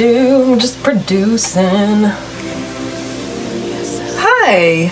do. I'm just producing. Hi,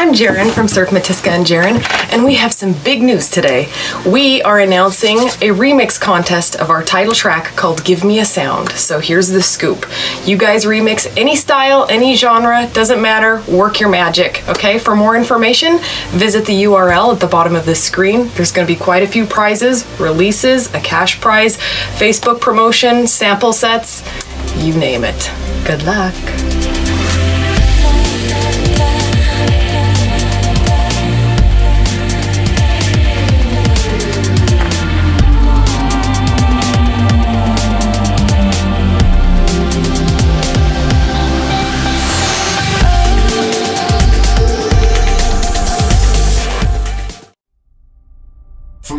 I'm Jaren from Surf Matiska and Jaren, and we have some big news today. We are announcing a remix contest of our title track called Give Me a Sound. So here's the scoop. You guys remix any style, any genre, doesn't matter, work your magic, okay? For more information, visit the URL at the bottom of this screen. There's gonna be quite a few prizes, releases, a cash prize, Facebook promotion, sample sets, you name it. Good luck. For